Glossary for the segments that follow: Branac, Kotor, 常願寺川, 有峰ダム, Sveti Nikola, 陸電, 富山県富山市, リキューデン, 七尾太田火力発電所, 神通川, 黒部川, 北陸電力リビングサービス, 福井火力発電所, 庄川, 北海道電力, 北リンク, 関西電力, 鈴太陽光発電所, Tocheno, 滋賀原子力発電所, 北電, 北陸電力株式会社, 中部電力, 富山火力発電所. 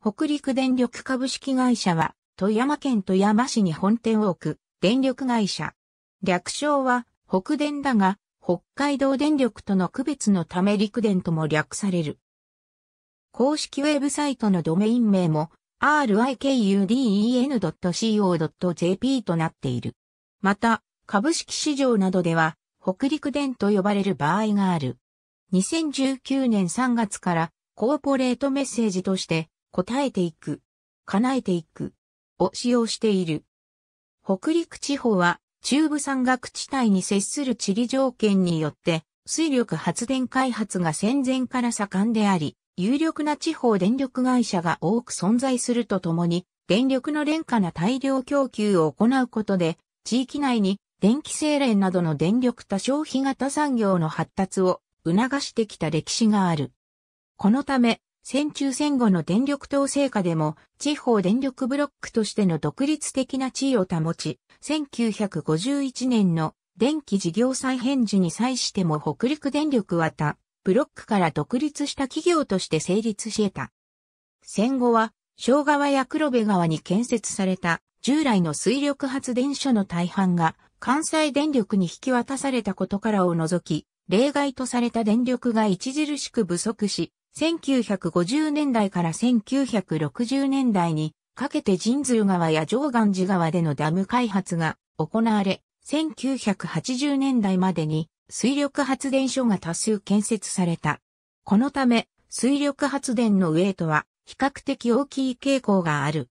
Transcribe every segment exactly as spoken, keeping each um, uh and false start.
北陸電力株式会社は、富山県富山市に本店を置く電力会社。略称は北電だが、北海道電力との区別のため陸電とも略される。公式ウェブサイトのドメイン名も リキューデン ドット シーオー ドット ジェーピー となっている。また、株式市場などでは北陸電と呼ばれる場合がある。にせんじゅうきゅうねんさんがつからコーポレートメッセージとして答えていく、叶えていくを使用している。北陸地方は中部山岳地帯に接する地理条件によって水力発電開発が戦前から盛んであり、有力な地方電力会社が多く存在するとともに、電力の廉価な大量供給を行うことで、地域内に電気精錬などの電力多消費型産業の発達を促してきた歴史がある。このため、戦中戦後の電力統制下でも、地方電力ブロックとしての独立的な地位を保ち、せんきゅうひゃくごじゅういちねんの電気事業再編時に際しても北陸電力は他ブロックから独立した企業として成立し得た。戦後は、庄川や黒部川に建設された従来の水力発電所の大半が関西電力に引き渡されたことからを除き、例外とされた電力が著しく不足し、せんきゅうひゃくごじゅうねんだいからせんきゅうひゃくろくじゅうねんだいにかけて神通川や常願寺川でのダム開発が行われ、せんきゅうひゃくはちじゅうねんだいまでに、水力発電所が多数建設された。このため、水力発電のウェイトは比較的大きい傾向がある。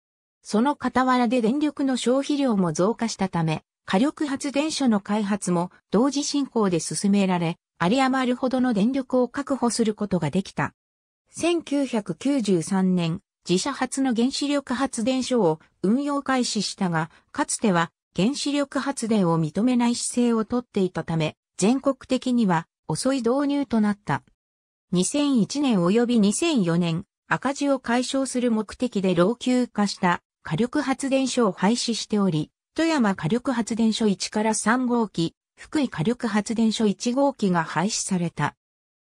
その傍らで電力の消費量も増加したため、火力発電所の開発も同時進行で進められ、有り余るほどの電力を確保することができた。せんきゅうひゃくきゅうじゅうさんねん、自社初の原子力発電所を運用開始したが、かつては原子力発電を認めない姿勢をとっていたため、全国的には遅い導入となった。にせんいちねん及びにせんよねん、赤字を解消する目的で老朽化した火力発電所を廃止しており、富山火力発電所いちからさんごうき、福井火力発電所いちごうきが廃止された。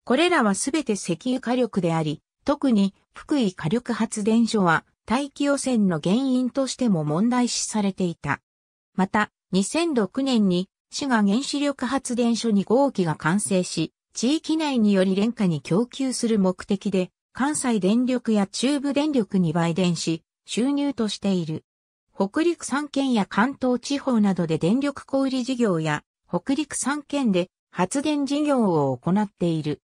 これらはすべて石油火力であり、特に福井火力発電所は大気汚染の原因としても問題視されていた。また、にせんろくねんに、滋賀原子力発電所にごうきが完成し、地域内により廉価に供給する目的で、関西電力や中部電力に売電し、収入としている。北陸さんけんや関東地方などで電力小売事業や、北陸さんけんで発電事業を行っている。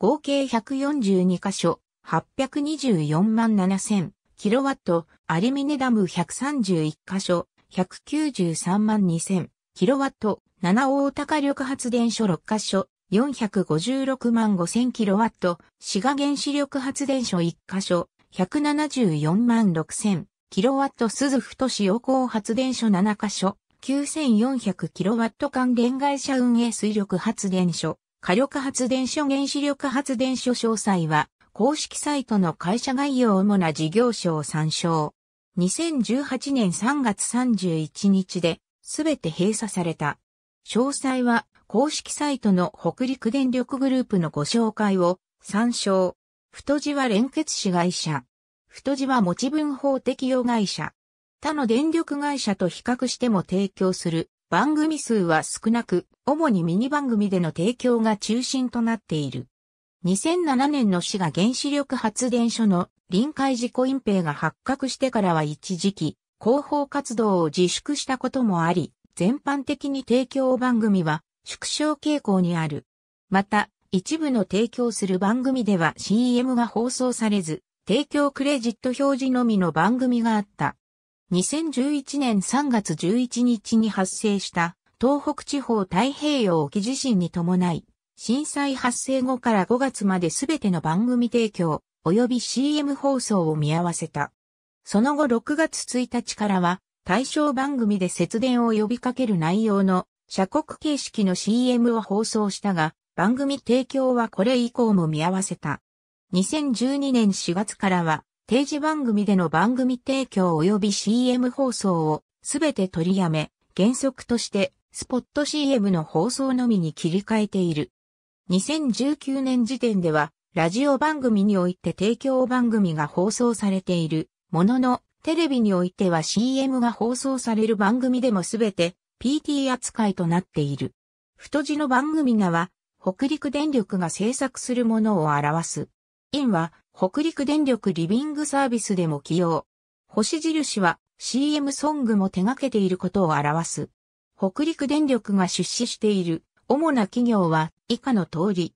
合計ひゃくよんじゅうにかしょ、はっぴゃくにじゅうよんまんななせんキロワット、有峰ダムひゃくさんじゅういっかしょ、ひゃくきゅうじゅうさんまんにせんキロワット、七尾太田火力発電所ろっかしょ、よんひゃくごじゅうろくまんごせんキロワット、滋賀原子力発電所いっかしょ、ひゃくななじゅうよんまんろくせんキロワット、鈴太陽光発電所ななかしょ、きゅうせんよんひゃくキロワット関連会社運営水力発電所、火力発電所原子力発電所詳細は、公式サイトの会社概要主な事業所を参照。にせんじゅうはちねんさんがつさんじゅういちにちで、すべて閉鎖された。詳細は公式サイトの北陸電力グループのご紹介を参照。太字は連結子会社。太字は持ち分法適用会社。他の電力会社と比較しても提供する番組数は少なく、主にミニ番組での提供が中心となっている。にせんななねんの滋賀原子力発電所の臨界事故隠蔽が発覚してからは一時期、広報活動を自粛したこともあり、全般的に提供番組は縮小傾向にある。また、一部の提供する番組では シーエム が放送されず、提供クレジット表示のみの番組があった。にせんじゅういちねんさんがつじゅういちにちに発生した東北地方太平洋沖地震に伴い、震災発生後からごがつまで全ての番組提供及び シーエム 放送を見合わせた。その後ろくがつついたちからは対象番組で節電を呼びかける内容の社国形式の シーエム を放送したが番組提供はこれ以降も見合わせた。にせんじゅうにねんしがつからは定時番組での番組提供及び シーエム 放送をすべて取りやめ原則としてスポット シーエム の放送のみに切り替えている。にせんじゅうきゅうねん時点ではラジオ番組において提供番組が放送されているものの、テレビにおいては シーエム が放送される番組でもすべて ピーティー 扱いとなっている。太字の番組名は、北陸電力が制作するものを表す。印は、北陸電力リビングサービスでも起用。星印は、シーエム ソングも手掛けていることを表す。北陸電力が出資している主な企業は以下の通り。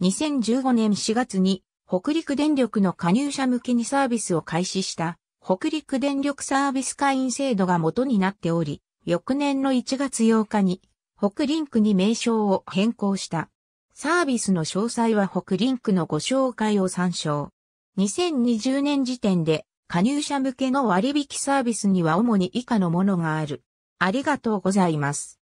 にせんじゅうごねんしがつに北陸電力の加入者向けにサービスを開始した北陸電力サービス会員制度が元になっており、翌年のいちがつようかに北リンクに名称を変更した。サービスの詳細は北リンクのご紹介を参照。にせんにじゅうねん時点で加入者向けの割引サービスには主に以下のものがある。ありがとうございます。